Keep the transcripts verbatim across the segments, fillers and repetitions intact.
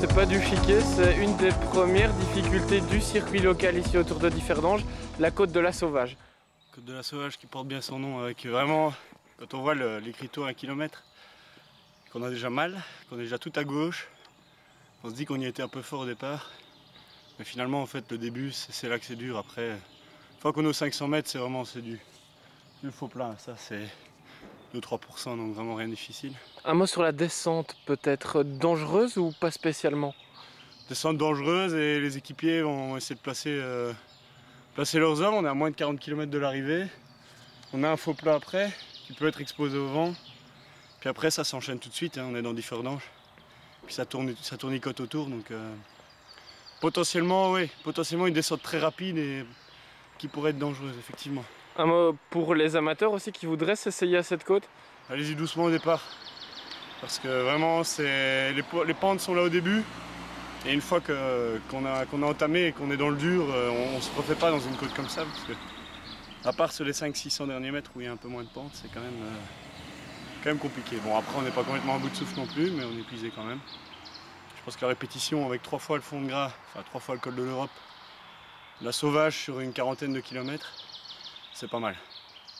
C'est pas du chiquet, c'est une des premières difficultés du circuit local ici autour de Differdange, la Côte de la Sauvage. Côte de la Sauvage qui porte bien son nom, avec vraiment, quand on voit l'écriteau à un kilomètre, qu'on a déjà mal, qu'on est déjà tout à gauche, on se dit qu'on y était un peu fort au départ, mais finalement en fait le début c'est là que c'est dur. Après, une fois qu'on est aux cinq cents mètres, c'est vraiment c'est du, du faux plat, ça c'est... deux à trois pour cent, donc vraiment rien de difficile. Un mot sur la descente, peut-être dangereuse ou pas spécialement? Descente dangereuse et les équipiers vont essayer de placer, euh, placer leurs hommes. On est à moins de quarante kilomètres de l'arrivée. On a un faux plat après qui peut être exposé au vent. Puis après ça s'enchaîne tout de suite, hein, on est dans Differdange. Puis ça tourne, ça tournicote autour, donc euh, potentiellement, oui, potentiellement une descente très rapide et qui pourrait être dangereuse, effectivement. Un mot pour les amateurs aussi qui voudraient s'essayer à cette côte? Allez-y doucement au départ, parce que vraiment c'est les, les pentes sont là au début, et une fois que, qu'on a, qu'on a entamé et qu'on est dans le dur, on ne se refait pas dans une côte comme ça, parce que à part sur les cinq à six cents derniers mètres où il y a un peu moins de pentes, c'est quand même, euh, quand même compliqué. Bon, après on n'est pas complètement à bout de souffle non plus, mais on est épuisé quand même. Je pense que la répétition avec trois fois le Fond-de-Gras, enfin trois fois le Col de l'Europe, la Sauvage sur une quarantaine de kilomètres, c'est pas mal.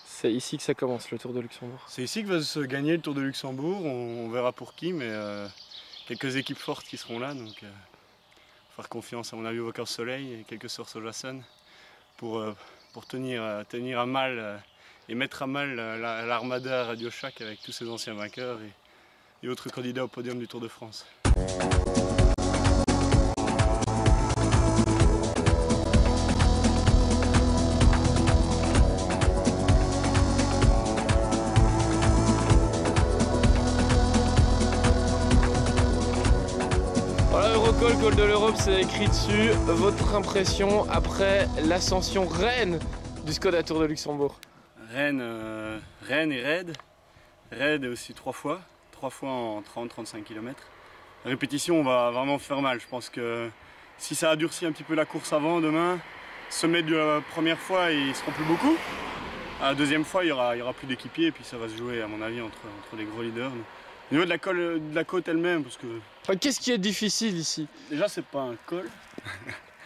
C'est ici que ça commence, le Tour de Luxembourg? C'est ici que va se gagner le Tour de Luxembourg, on, on verra pour qui, mais euh, quelques équipes fortes qui seront là, donc euh, faire confiance à mon avis aux Vacances soleil et quelques sorts Sojasun pour, euh, pour tenir, euh, tenir à mal euh, et mettre à mal euh, l'armada RadioShack avec tous ses anciens vainqueurs et, et autres candidats au podium du Tour de France. Eurocall, Col de l'Europe, c'est écrit dessus. Votre impression après l'ascension reine du Skoda Tour de Luxembourg? Reine, euh, reine et raide. Raide aussi trois fois. Trois fois en trente à trente-cinq kilomètres. La répétition va vraiment faire mal. Je pense que si ça a durci un petit peu la course avant, demain, sommet de la première fois, ils seront plus beaucoup. À la deuxième fois, il y aura, il y aura plus d'équipiers et puis ça va se jouer, à mon avis, entre, entre les gros leaders. Donc. Au niveau de la, colle, de la côte elle-même, parce que... Enfin, qu'est-ce qui est difficile ici? Déjà, c'est pas un col.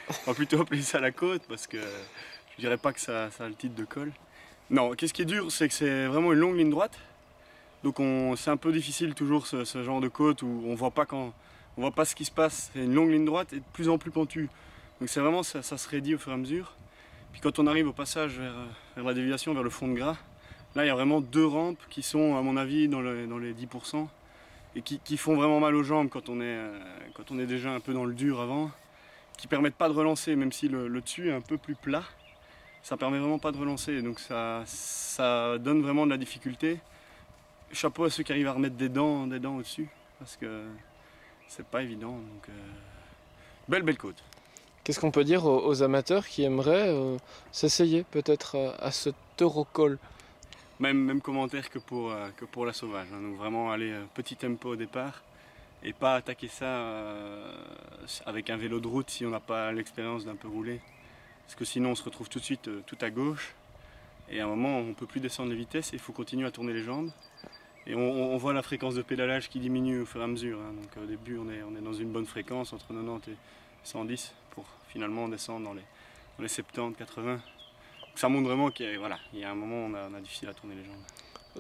On va plutôt appeler ça la côte, parce que je dirais pas que ça, ça a le titre de col. Non, qu'est-ce qui est dur, c'est que c'est vraiment une longue ligne droite. Donc c'est un peu difficile toujours ce, ce genre de côte où on voit pas quand, on voit pas ce qui se passe. C'est une longue ligne droite et de plus en plus pentue. Donc c'est vraiment, ça, ça se raidit au fur et à mesure. Puis quand on arrive au passage vers, vers la déviation, vers le Fond-de-Gras, là, il y a vraiment deux rampes qui sont, à mon avis, dans, le, dans les dix pour cent et qui, qui font vraiment mal aux jambes quand on, est, euh, quand on est déjà un peu dans le dur avant, qui permettent pas de relancer, même si le, le dessus est un peu plus plat, ça permet vraiment pas de relancer, donc ça, ça donne vraiment de la difficulté. Chapeau à ceux qui arrivent à remettre des dents, des dents au-dessus, parce que c'est pas évident, donc euh, belle belle côte. Qu'est-ce qu'on peut dire aux, aux amateurs qui aimeraient euh, s'essayer peut-être à, à ce Eurocall? Même, même commentaire que pour, euh, que pour la Sauvage, hein. Donc vraiment aller euh, petit tempo au départ et pas attaquer ça euh, avec un vélo de route si on n'a pas l'expérience d'un peu rouler. Parce que sinon on se retrouve tout de suite euh, tout à gauche et à un moment on ne peut plus descendre les vitesses et il faut continuer à tourner les jambes. Et on, on voit la fréquence de pédalage qui diminue au fur et à mesure, hein. Donc euh, au début on est, on est dans une bonne fréquence entre quatre-vingt-dix et cent dix pour finalement descendre dans les, dans les soixante-dix, quatre-vingts. Ça montre vraiment qu'il y, voilà, y a un moment où on a, on a difficile à tourner les jambes.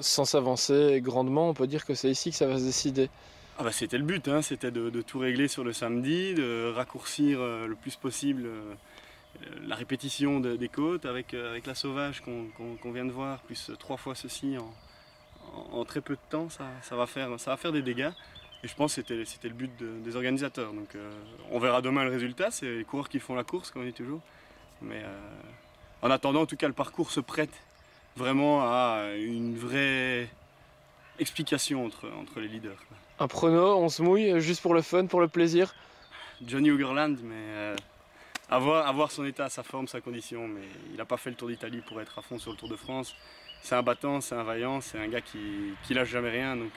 Sans s'avancer grandement, on peut dire que c'est ici que ça va se décider. Ah bah c'était le but, hein, c'était de, de tout régler sur le samedi, de raccourcir euh, le plus possible euh, la répétition de, des côtes avec, euh, avec la Sauvage qu'on qu'on, qu'on vient de voir, plus trois fois ceci en, en, en très peu de temps, ça, ça, va faire, ça va faire des dégâts. Et je pense que c'était le but de, des organisateurs. Donc euh, on verra demain le résultat, c'est les coureurs qui font la course, comme on dit toujours. Mais, euh, en attendant, en tout cas, le parcours se prête vraiment à une vraie explication entre, entre les leaders. Un prono, on se mouille, juste pour le fun, pour le plaisir? Johnny Ugerland, mais euh, avoir, avoir son état, sa forme, sa condition, mais il n'a pas fait le Tour d'Italie pour être à fond sur le Tour de France. C'est un battant, c'est un vaillant, c'est un gars qui, qui lâche jamais rien, donc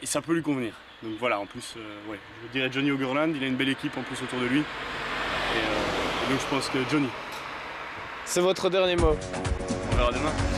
et ça peut lui convenir. Donc voilà, en plus, euh, ouais, je dirais Johnny Ugerland, il a une belle équipe en plus autour de lui. Et, euh, donc je pense que Johnny. C'est votre dernier mot. On verra demain.